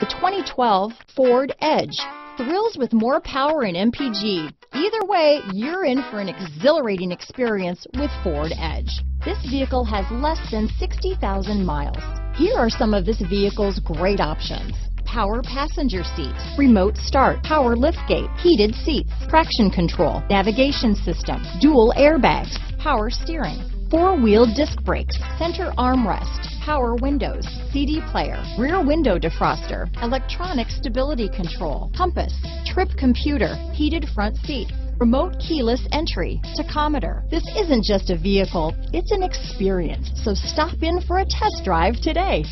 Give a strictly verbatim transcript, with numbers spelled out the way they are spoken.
The twenty twelve Ford Edge thrills with more power and M P G. Either way, you're in for an exhilarating experience with Ford Edge. This vehicle has less than sixty thousand miles. Here are some of this vehicle's great options: power passenger seat, remote start, power liftgate, heated seats, traction control, navigation system, dual airbags, power steering, four-wheel disc brakes, center armrest, power windows, C D player, rear window defroster, electronic stability control, compass, trip computer, heated front seat, remote keyless entry, tachometer. This isn't just a vehicle, it's an experience. So stop in for a test drive today.